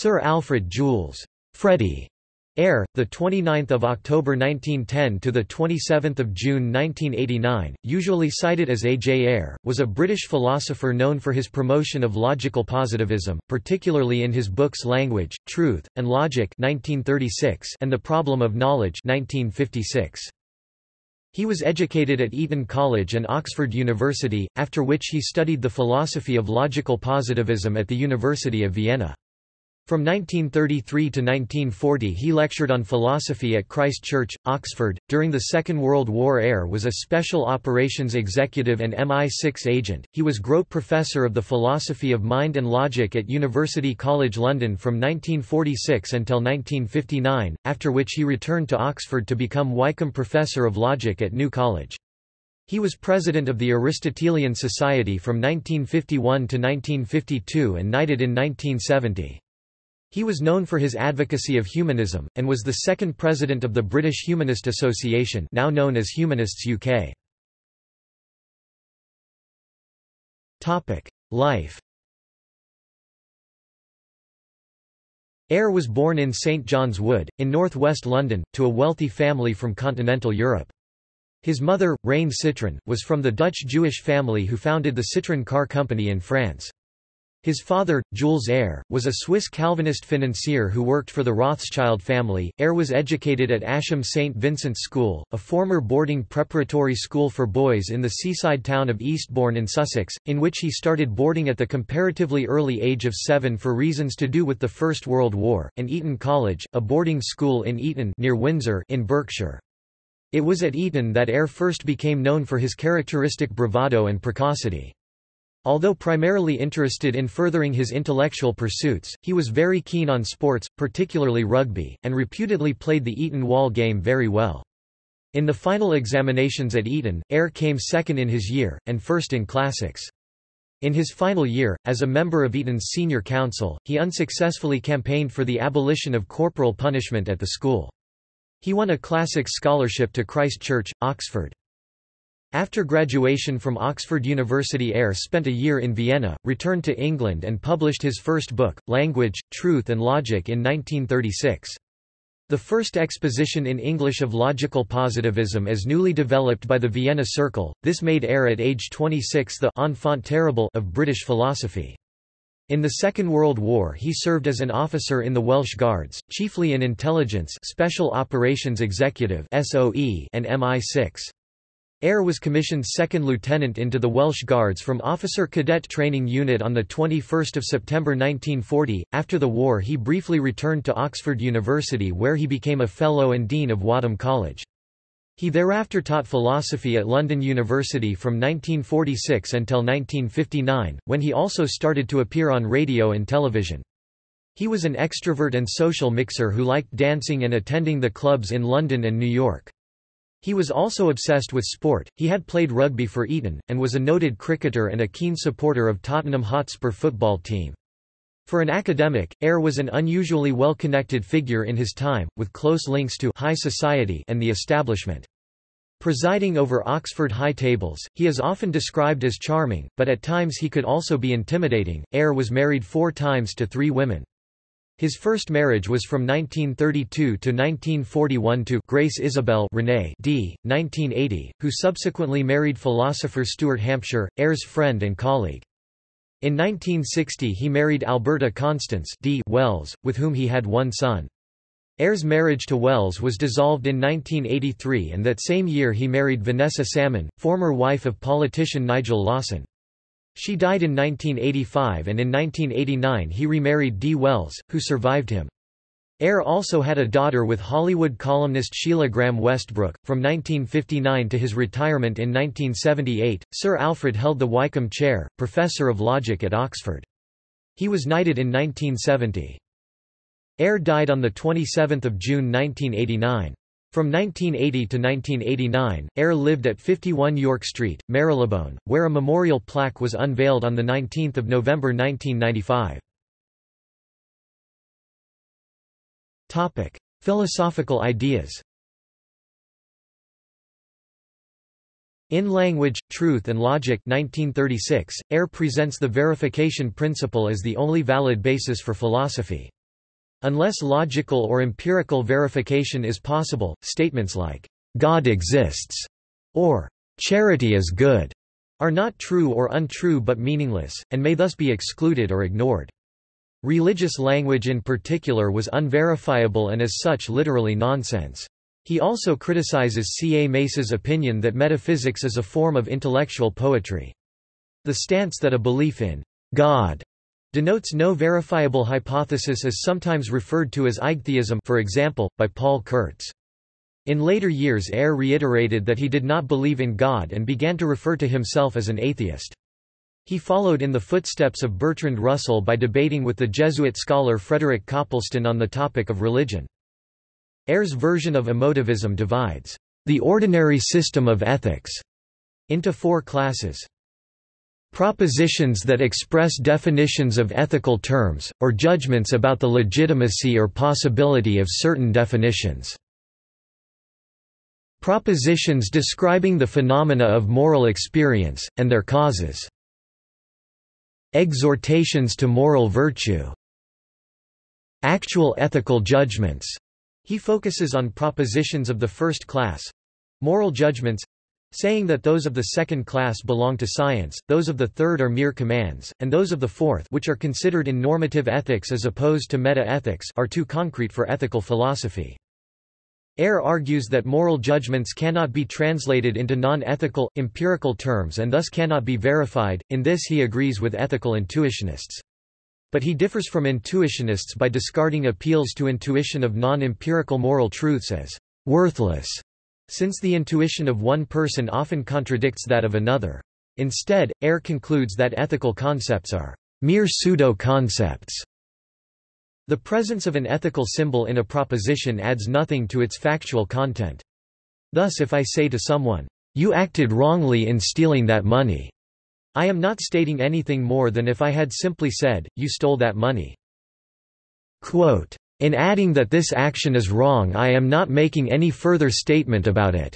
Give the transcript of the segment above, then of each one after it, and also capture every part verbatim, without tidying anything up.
Sir Alfred Jules Freddie Ayer, the twenty-ninth of October nineteen ten to the twenty-seventh of June nineteen eighty-nine, usually cited as A J Ayer, was a British philosopher known for his promotion of logical positivism, particularly in his books Language, Truth, and Logic nineteen thirty-six and The Problem of Knowledge nineteen fifty-six. He was educated at Eton College and Oxford University, after which he studied the philosophy of logical positivism at the University of Vienna. From nineteen thirty-three to nineteen forty, he lectured on philosophy at Christ Church, Oxford. During the Second World War, Ayer was a Special Operations Executive and M I six agent. He was Grote Professor of the Philosophy of Mind and Logic at University College London from nineteen forty-six until nineteen fifty-nine, after which he returned to Oxford to become Wykeham Professor of Logic at New College. He was president of the Aristotelian Society from nineteen fifty-one to nineteen fifty-two and knighted in nineteen seventy. He was known for his advocacy of humanism, and was the second president of the British Humanist Association, now known as Humanists U K. Life. Ayer was born in Saint John's Wood, in northwest London, to a wealthy family from continental Europe. His mother, Raine Citroën, was from the Dutch Jewish family who founded the Citroën Car Company in France. His father, Jules Ayer, was a Swiss Calvinist financier who worked for the Rothschild family. Ayer was educated at Ascham Saint Vincent's School, a former boarding preparatory school for boys in the seaside town of Eastbourne in Sussex, in which he started boarding at the comparatively early age of seven for reasons to do with the First World War, and Eton College, a boarding school in Eton near Windsor in Berkshire. It was at Eton that Ayer first became known for his characteristic bravado and precocity. Although primarily interested in furthering his intellectual pursuits, he was very keen on sports, particularly rugby, and reputedly played the Eton Wall game very well. In the final examinations at Eton, Ayer came second in his year, and first in classics. In his final year, as a member of Eton's senior council, he unsuccessfully campaigned for the abolition of corporal punishment at the school. He won a classics scholarship to Christ Church, Oxford. After graduation from Oxford University, Ayer spent a year in Vienna, returned to England and published his first book, Language, Truth and Logic in nineteen thirty-six. The first exposition in English of logical positivism as newly developed by the Vienna Circle, this made Ayer at age twenty-six the enfant terrible of British philosophy. In the Second World War he served as an officer in the Welsh Guards, chiefly in Intelligence Special Operations Executive (S O E) and M I six. Ayer was commissioned second lieutenant into the Welsh Guards from Officer Cadet Training Unit on the twenty-first of September nineteen forty. After the war he briefly returned to Oxford University where he became a Fellow and Dean of Wadham College. He thereafter taught philosophy at London University from nineteen forty-six until nineteen fifty-nine, when he also started to appear on radio and television. He was an extrovert and social mixer who liked dancing and attending the clubs in London and New York. He was also obsessed with sport. He had played rugby for Eton, and was a noted cricketer and a keen supporter of Tottenham Hotspur football team. For an academic, Ayer was an unusually well-connected figure in his time, with close links to high society and the establishment. Presiding over Oxford high tables, he is often described as charming, but at times he could also be intimidating. Ayer was married four times to three women. His first marriage was from nineteen thirty-two to nineteen forty-one to Grace Isabel Raine D. nineteen eighty, who subsequently married philosopher Stuart Hampshire, Ayer's friend and colleague. In nineteen sixty he married Alberta Constance D. Wells, with whom he had one son. Ayer's marriage to Wells was dissolved in nineteen eighty-three and that same year he married Vanessa Salmon, former wife of politician Nigel Lawson. She died in nineteen eighty-five and in nineteen eighty-nine he remarried Dee Wells, who survived him. Ayer also had a daughter with Hollywood columnist Sheila Graham Westbrook. From nineteen fifty-nine to his retirement in nineteen seventy-eight, Sir Alfred held the Wykeham Chair, Professor of Logic at Oxford. He was knighted in nineteen seventy. Ayer died on the twenty-seventh of June nineteen eighty-nine. From nineteen eighty to nineteen eighty-nine, Ayer lived at fifty-one York Street, Marylebone, where a memorial plaque was unveiled on the nineteenth of November nineteen ninety-five. Philosophical ideas. In Language, Truth and Logic nineteen thirty-six, Ayer presents the verification principle as the only valid basis for philosophy. Unless logical or empirical verification is possible, statements like, "God exists," or "charity is good," are not true or untrue but meaningless, and may thus be excluded or ignored. Religious language in particular was unverifiable and as such literally nonsense. He also criticizes C A Mace's opinion that metaphysics is a form of intellectual poetry. The stance that a belief in God denotes no verifiable hypothesis is sometimes referred to as eigtheism, for example, by Paul Kurtz. In later years Ayer reiterated that he did not believe in God and began to refer to himself as an atheist. He followed in the footsteps of Bertrand Russell by debating with the Jesuit scholar Frederick Copleston on the topic of religion. Ayer's version of emotivism divides the ordinary system of ethics into four classes. Propositions that express definitions of ethical terms, or judgments about the legitimacy or possibility of certain definitions. Propositions describing the phenomena of moral experience, and their causes. Exhortations to moral virtue. Actual ethical judgments. He focuses on propositions of the first class, moral judgments, saying that those of the second class belong to science, those of the third are mere commands, and those of the fourth, which are considered in normative ethics as opposed to meta-ethics, are too concrete for ethical philosophy. Ayer argues that moral judgments cannot be translated into non-ethical, empirical terms and thus cannot be verified. In this he agrees with ethical intuitionists. But he differs from intuitionists by discarding appeals to intuition of non-empirical moral truths as worthless, since the intuition of one person often contradicts that of another. Instead, Ayer concludes that ethical concepts are mere pseudo-concepts. The presence of an ethical symbol in a proposition adds nothing to its factual content. Thus, if I say to someone, "You acted wrongly in stealing that money," I am not stating anything more than if I had simply said, "You stole that money." Quote, "In adding that this action is wrong, I am not making any further statement about it.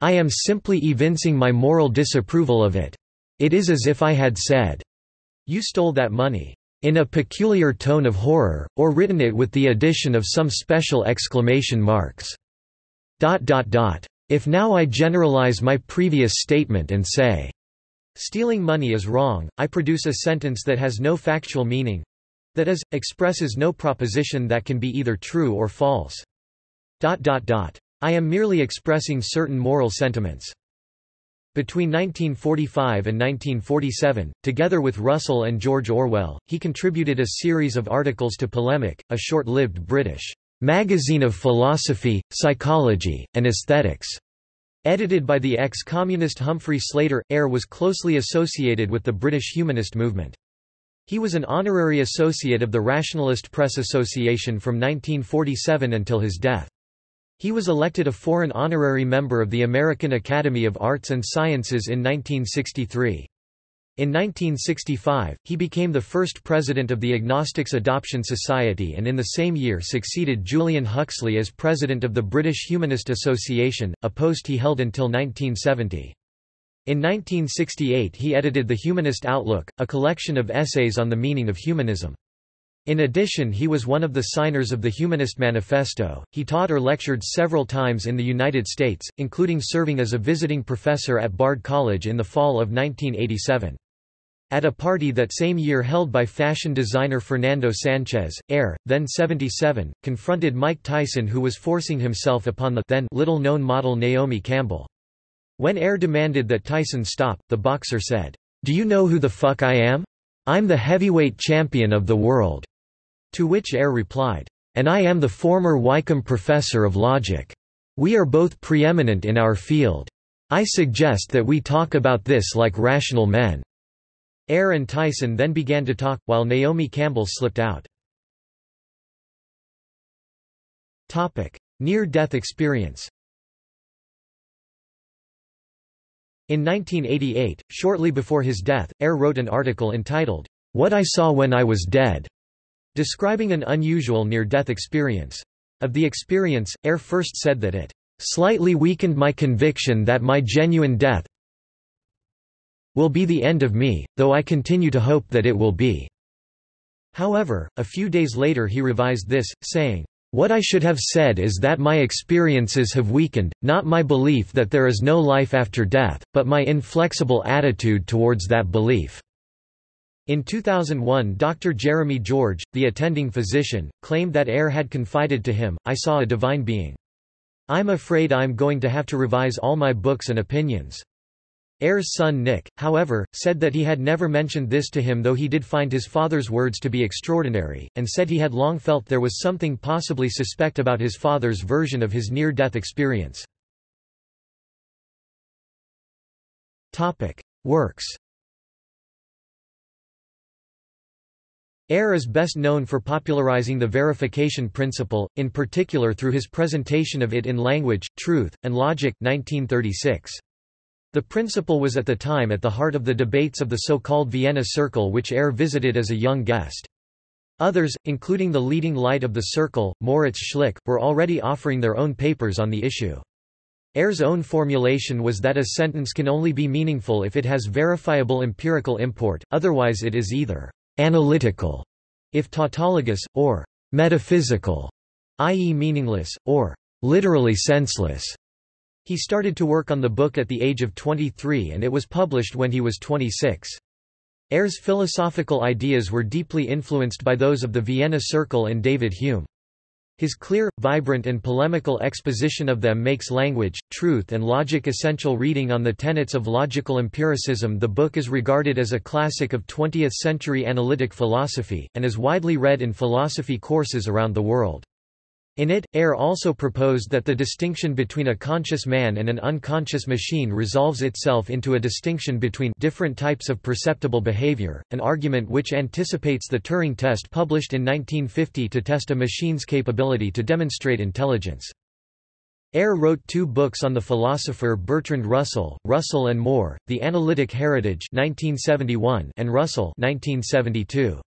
I am simply evincing my moral disapproval of it. It is as if I had said, 'You stole that money,' in a peculiar tone of horror, or written it with the addition of some special exclamation marks. Dot dot dot. If now I generalize my previous statement and say, 'Stealing money is wrong,' I produce a sentence that has no factual meaning, that is, expresses no proposition that can be either true or false. Dot dot dot. I am merely expressing certain moral sentiments." Between nineteen forty-five and nineteen forty-seven, together with Russell and George Orwell, he contributed a series of articles to Polemic, a short-lived British magazine of philosophy, psychology, and aesthetics. Edited by the ex-communist Humphrey Slater, Ayer was closely associated with the British humanist movement. He was an honorary associate of the Rationalist Press Association from nineteen forty-seven until his death. He was elected a foreign honorary member of the American Academy of Arts and Sciences in nineteen sixty-three. In nineteen sixty-five, he became the first president of the Agnostics Adoption Society and in the same year succeeded Julian Huxley as president of the British Humanist Association, a post he held until nineteen seventy. In nineteen sixty-eight he edited The Humanist Outlook, a collection of essays on the meaning of humanism. In addition, he was one of the signers of the Humanist Manifesto. He taught or lectured several times in the United States, including serving as a visiting professor at Bard College in the fall of nineteen eighty-seven. At a party that same year held by fashion designer Fernando Sanchez, Ayer, then seventy-seven, confronted Mike Tyson, who was forcing himself upon the then little-known model Naomi Campbell. When Ayer demanded that Tyson stop, the boxer said, "Do you know who the fuck I am? I'm the heavyweight champion of the world." To which Ayer replied, "And I am the former Wykeham Professor of Logic. We are both preeminent in our field. I suggest that we talk about this like rational men." Ayer and Tyson then began to talk, while Naomi Campbell slipped out. Near-death experience. In nineteen eighty-eight, shortly before his death, Ayer wrote an article entitled, "What I Saw When I Was Dead," describing an unusual near-death experience. Of the experience, Ayer first said that it "slightly weakened my conviction that my genuine death will be the end of me, though I continue to hope that it will be." However, a few days later he revised this, saying, "What I should have said is that my experiences have weakened, not my belief that there is no life after death, but my inflexible attitude towards that belief." In two thousand one, Doctor Jeremy George, the attending physician, claimed that Ayer had confided to him, "I saw a divine being. I'm afraid I'm going to have to revise all my books and opinions." Ayer's son Nick, however, said that he had never mentioned this to him, though he did find his father's words to be extraordinary, and said he had long felt there was something possibly suspect about his father's version of his near-death experience. Topic: Works. Ayer is best known for popularizing the verification principle, in particular through his presentation of it in Language, Truth, and Logic nineteen thirty-six. The principle was at the time at the heart of the debates of the so-called Vienna Circle, which Ayer visited as a young guest. Others, including the leading light of the circle, Moritz Schlick, were already offering their own papers on the issue. Ayer's own formulation was that a sentence can only be meaningful if it has verifiable empirical import, otherwise it is either analytical, if tautologous, or metaphysical, that is meaningless, or literally senseless. He started to work on the book at the age of twenty-three, and it was published when he was twenty-six. Ayer's philosophical ideas were deeply influenced by those of the Vienna Circle and David Hume. His clear, vibrant and polemical exposition of them makes Language, Truth and Logic essential reading on the tenets of logical empiricism. The book is regarded as a classic of twentieth-century analytic philosophy, and is widely read in philosophy courses around the world. In it, Ayer also proposed that the distinction between a conscious man and an unconscious machine resolves itself into a distinction between different types of perceptible behavior, an argument which anticipates the Turing test published in nineteen fifty to test a machine's capability to demonstrate intelligence. Ayer wrote two books on the philosopher Bertrand Russell, Russell and More, The Analytic Heritage nineteen seventy-one and Russell nineteen seventy-two.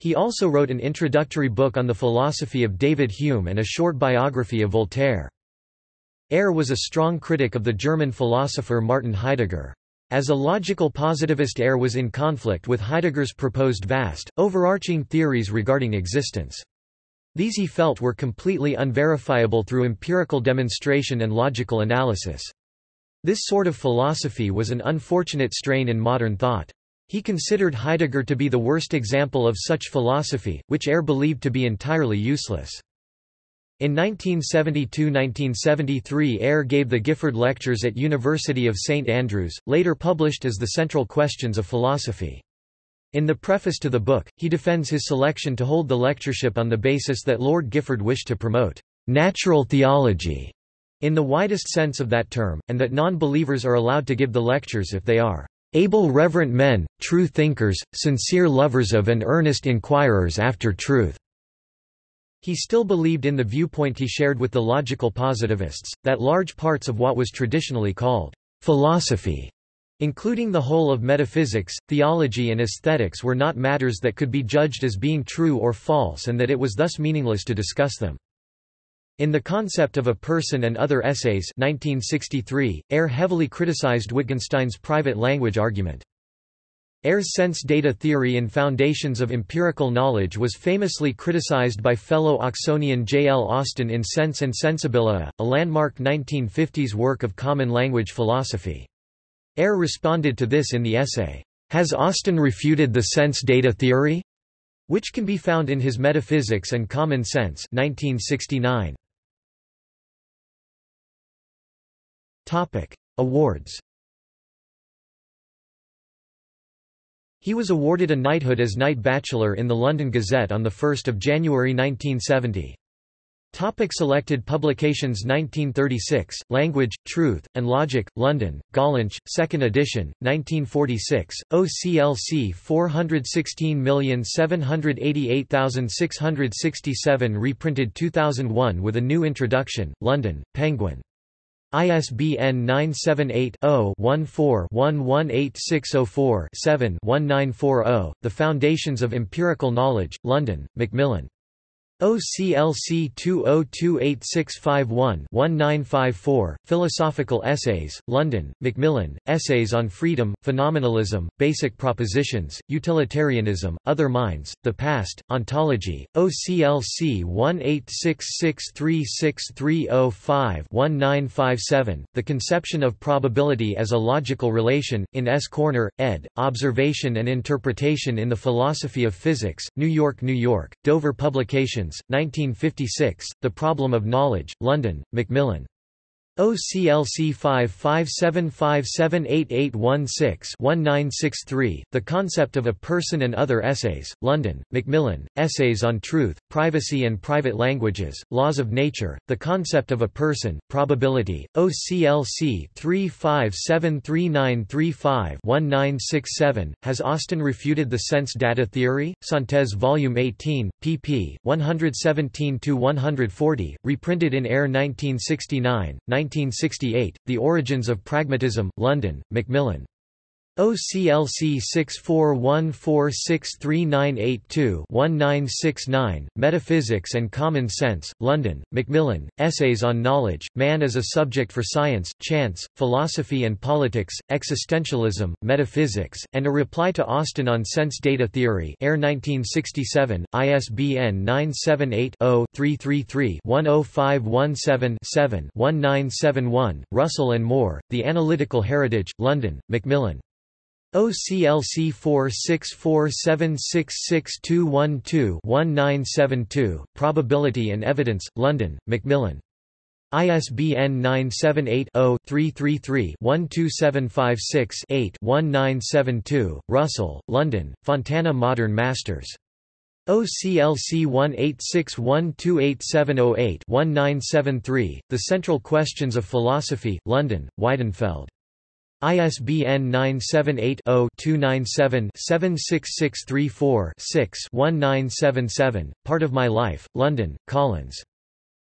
He also wrote an introductory book on the philosophy of David Hume and a short biography of Voltaire. Ayer was a strong critic of the German philosopher Martin Heidegger. As a logical positivist, Ayer was in conflict with Heidegger's proposed vast, overarching theories regarding existence. These he felt were completely unverifiable through empirical demonstration and logical analysis. This sort of philosophy was an unfortunate strain in modern thought. He considered Heidegger to be the worst example of such philosophy, which Ayer believed to be entirely useless. In nineteen seventy-two to nineteen seventy-three, Ayer gave the Gifford Lectures at University of Saint Andrews, later published as The Central Questions of Philosophy. In the preface to the book, he defends his selection to hold the lectureship on the basis that Lord Gifford wished to promote natural theology in the widest sense of that term, and that non-believers are allowed to give the lectures if they are able reverent men, true thinkers, sincere lovers of and earnest inquirers after truth. He still believed in the viewpoint he shared with the logical positivists, that large parts of what was traditionally called philosophy, including the whole of metaphysics, theology and aesthetics, were not matters that could be judged as being true or false, and that it was thus meaningless to discuss them. In The Concept of a Person and Other Essays nineteen sixty-three, Ayer heavily criticized Wittgenstein's private language argument. Ayer's sense data theory in Foundations of Empirical Knowledge was famously criticized by fellow Oxonian J L Austin in Sense and Sensibilia, a landmark nineteen fifties work of common language philosophy. Ayer responded to this in the essay, "Has Austin refuted the sense data theory?" which can be found in his Metaphysics and Common Sense nineteen sixty-nine. Topic: Awards. He was awarded a knighthood as Knight Bachelor in the London Gazette on the first of January nineteen seventy. Topic: Selected Publications nineteen thirty-six, Language, Truth, and Logic, London, Gollinch, second edition, nineteen forty-six, O C L C four hundred sixteen million seven hundred eighty-eight thousand six hundred sixty-seven, reprinted two thousand one with a new introduction, London, Penguin. I S B N nine seven eight, zero, one four, one one eight six zero four, seven, nineteen forty, The Foundations of Empirical Knowledge, London, Macmillan. O C L C two oh two eight six five one dash nineteen fifty-four, Philosophical Essays, London, Macmillan, Essays on Freedom, Phenomenalism, Basic Propositions, Utilitarianism, Other Minds, The Past, Ontology, O C L C one eight six six three six three oh five dash nineteen fifty-seven, The Conception of Probability as a Logical Relation, in S. Corner, ed., Observation and Interpretation in the Philosophy of Physics, New York, New York, Dover Publications. nineteen fifty-six, The Problem of Knowledge, London, Macmillan. O C L C five five seven five seven eight eight one six dash nineteen sixty-three, The Concept of a Person and Other Essays, London, Macmillan, Essays on Truth, Privacy and Private Languages, Laws of Nature, The Concept of a Person, Probability, O C L C three five seven three nine three five dash nineteen sixty-seven, Has Austin Refuted the Sense Data Theory? Santes Volume eighteen, pp. one seventeen to one forty, reprinted in Eyre nineteen sixty-nine, nineteen sixty-eight, The Origins of Pragmatism, London, Macmillan. O C L C six four one four six three nine eight two dash nineteen sixty-nine, Metaphysics and Common Sense, London, Macmillan, Essays on Knowledge, Man as a Subject for Science, Chance, Philosophy and Politics, Existentialism, Metaphysics, and a Reply to Austin on Sense Data Theory, Eyre nineteen sixty-seven, I S B N nine seven eight dash zero dash three three three dash one zero five one seven dash seven dash nineteen seventy-one, Russell and Moore, The Analytical Heritage, London, Macmillan. O C L C four six four seven six six two one two dash nineteen seventy-two, Probability and Evidence, London, Macmillan. I S B N nine seven eight dash zero dash three three three dash one two seven five six dash eight dash nineteen seventy-two, Russell, London, Fontana Modern Masters. O C L C one eight six one two eight seven zero eight dash nineteen seventy-three, The Central Questions of Philosophy, London, Weidenfeld. I S B N nine seven eight dash zero dash two nine seven dash seven six six three four dash six dash nineteen seventy-seven, Part of My Life, London, Collins.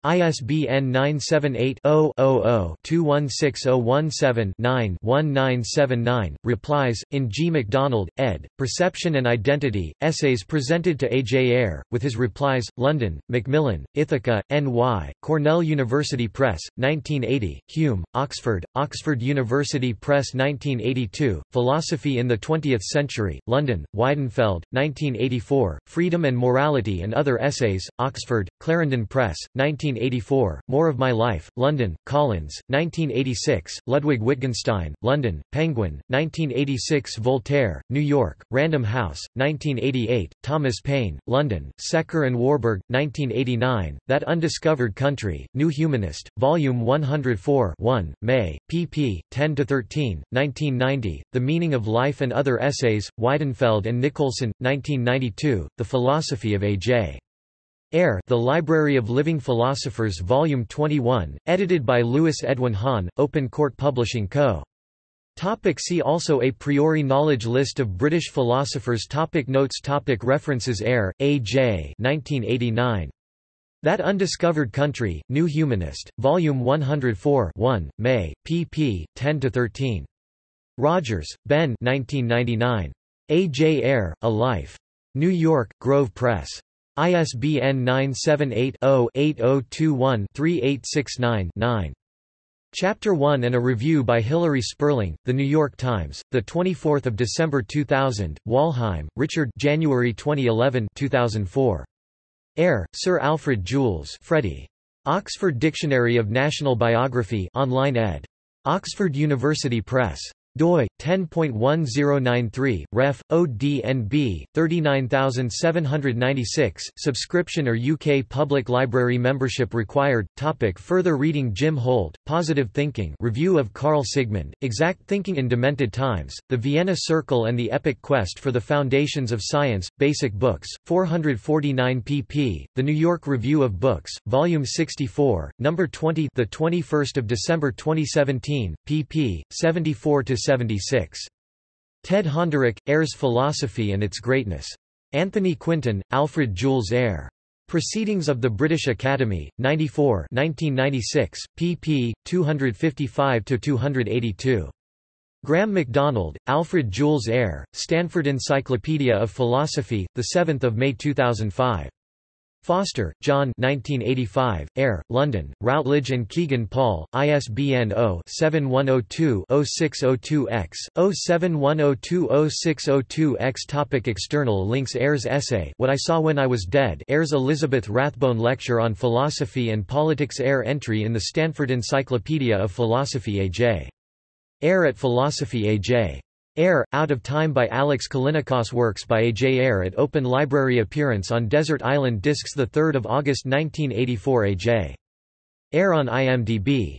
I S B N nine seven eight dash zero dash zero dash two one six zero one seven dash nine dash nineteen seventy-nine, Replies, in G. MacDonald, ed., Perception and Identity, Essays Presented to A. J. Eyre, with His Replies, London, Macmillan, Ithaca, N Y, Cornell University Press, nineteen eighty, Hume, Oxford, Oxford University Press nineteen eighty-two, Philosophy in the Twentieth Century, London, Weidenfeld, nineteen eighty-four, Freedom and Morality and Other Essays, Oxford, Clarendon Press, nineteen eighty-four, More of My Life, London, Collins, nineteen eighty-six, Ludwig Wittgenstein, London, Penguin, nineteen eighty-six, Voltaire, New York, Random House, nineteen eighty-eight, Thomas Paine, London, Secker and Warburg, nineteen eighty-nine, That Undiscovered Country, New Humanist, Volume one oh four, one, May, pp. ten to thirteen, nineteen ninety, The Meaning of Life and Other Essays, Weidenfeld and Nicholson, nineteen ninety-two, The Philosophy of A J Eyre, The Library of Living Philosophers, Volume twenty-one, edited by Louis Edwin Hahn, Open Court Publishing Co. Topic see also A priori knowledge List of British philosophers. Topic Notes. Topic References. Eyre, A J nineteen eighty-nine. That Undiscovered Country, New Humanist, Volume one oh four, one, May, pp. ten to thirteen. Rogers, Ben nineteen ninety-nine. A. J. Eyre, A Life. New York, Grove Press. I S B N nine seven eight dash zero dash eight zero two one dash three eight six nine dash nine. Chapter one and a review by Hilary Sperling, The New York Times, twenty-fourth of December two thousand, Walheim, Richard, January twenty eleven, two thousand four. Eyre, Sir Alfred Jules Freddie. Oxford Dictionary of National Biography, online ed. Oxford University Press. doi, ten point one oh nine three, ref, O D N B, thirty-nine thousand seven hundred ninety-six, subscription or U K public library membership required. Topic further reading. Jim Holt, Positive Thinking, Review of Carl Sigmund, Exact Thinking in Demented Times, The Vienna Circle and the Epic Quest for the Foundations of Science, Basic Books, four forty-nine pp. The New York Review of Books, Volume sixty-four, Number twenty, the twenty-first of December twenty seventeen, pp. seventy-four to seventy-six. Ted Honderich, Ayre's Philosophy and Its Greatness. Anthony Quinton, Alfred Jules Ayer. Proceedings of the British Academy, ninety-four, nineteen ninety-six, pp. two fifty-five to two eighty-two. Graham MacDonald, Alfred Jules Ayer, Stanford Encyclopedia of Philosophy, seven May two thousand five. Foster, John nineteen eighty-five, Eyre, London, Routledge and Keegan Paul, I S B N zero seven one zero two zero six zero two X, zero seven one zero two zero six zero two X. Topic external links. Ayer's essay What I Saw When I Was Dead, Ayer's Elizabeth Rathbone Lecture on Philosophy and Politics, Ayer entry in the Stanford Encyclopedia of Philosophy, A J. Ayer at Philosophy, A J. Ayer, Out of Time by Alex Kalinikos, works by A J. Ayer at Open Library, appearance on Desert Island Discs, the third of August nineteen eighty-four. A J. Ayer on IMDb.